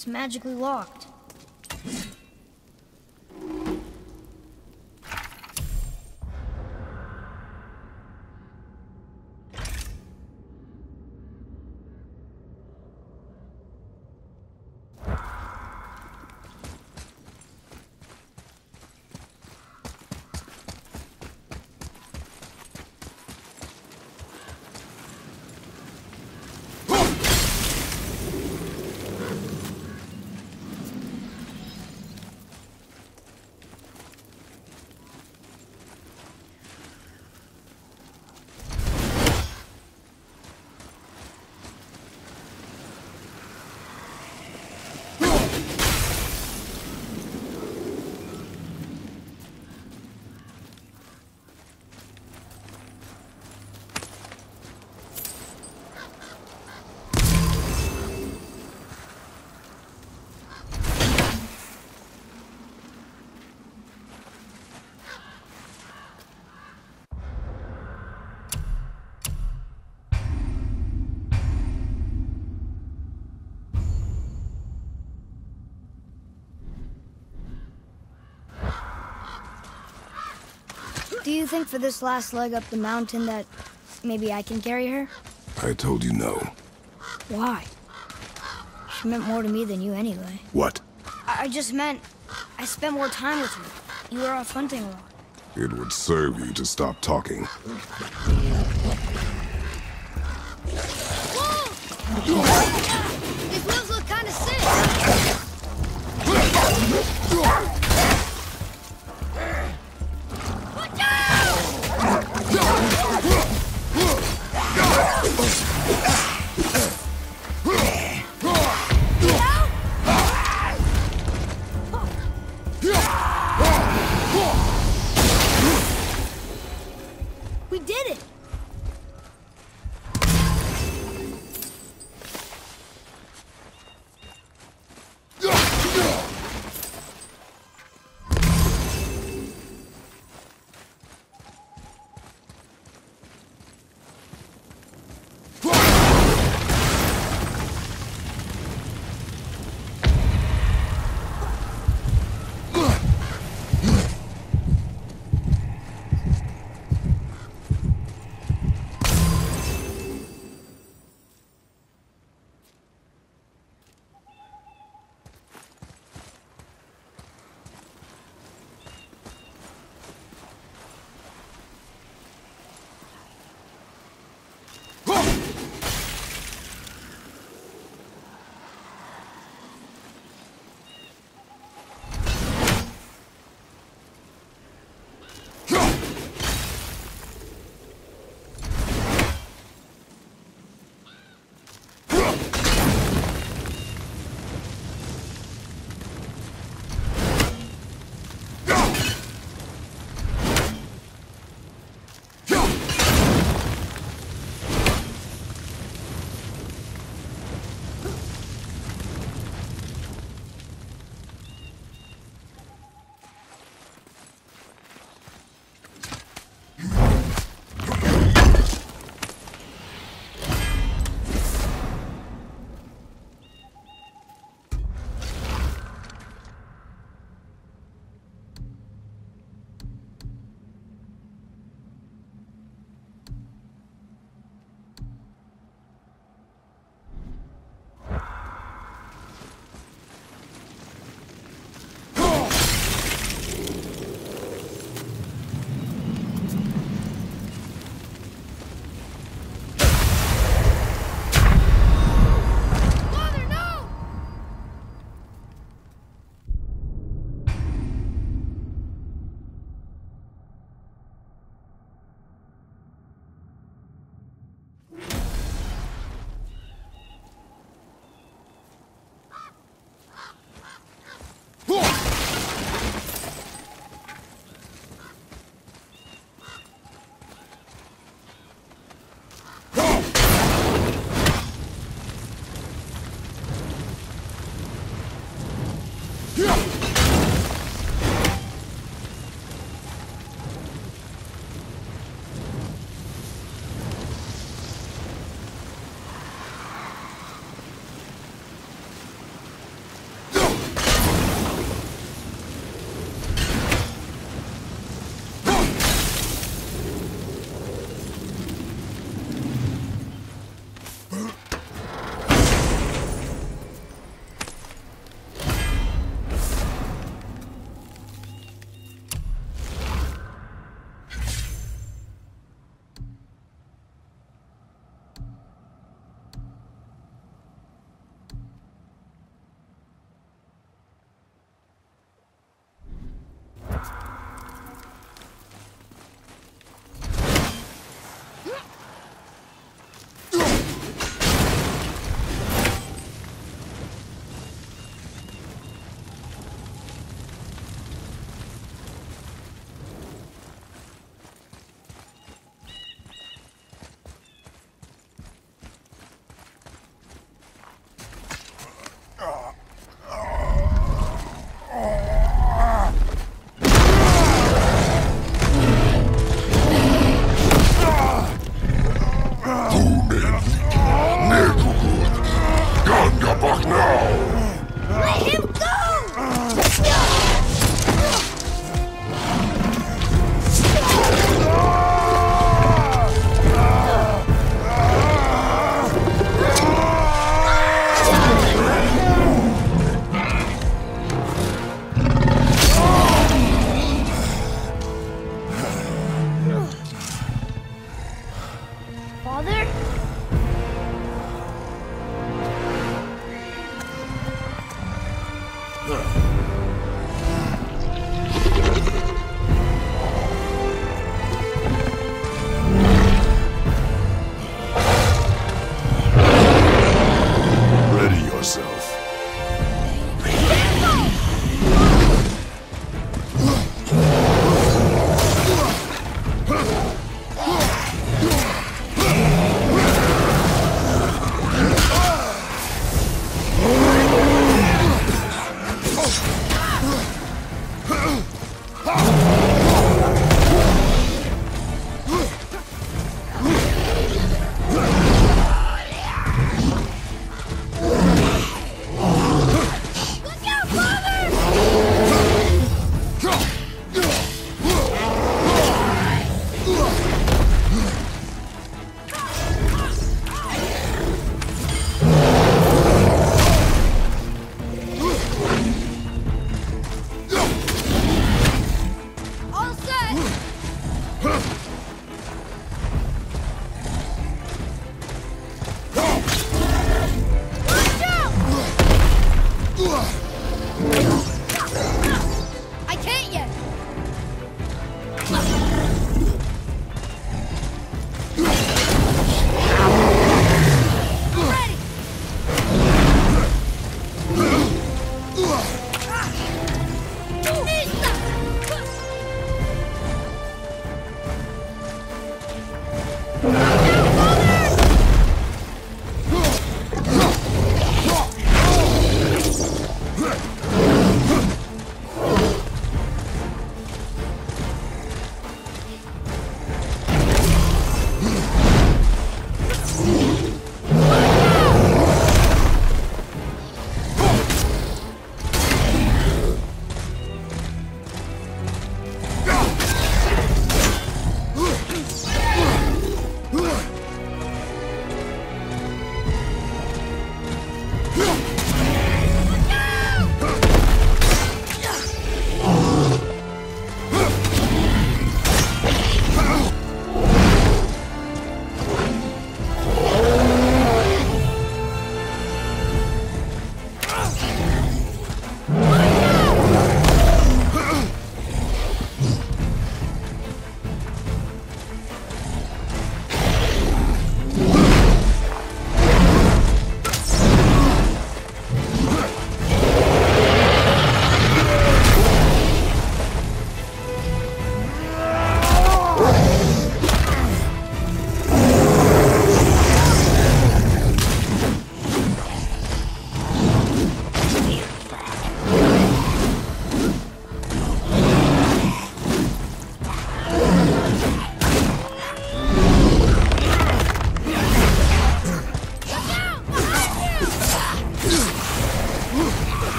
It's magically locked. Do you think for this last leg up the mountain that maybe I can carry her? I told you no. Why? She meant more to me than you anyway. What? I just meant I spent more time with her. You were off hunting a lot. It would serve you to stop talking. Whoa! These wheels look kind of sick! Ah!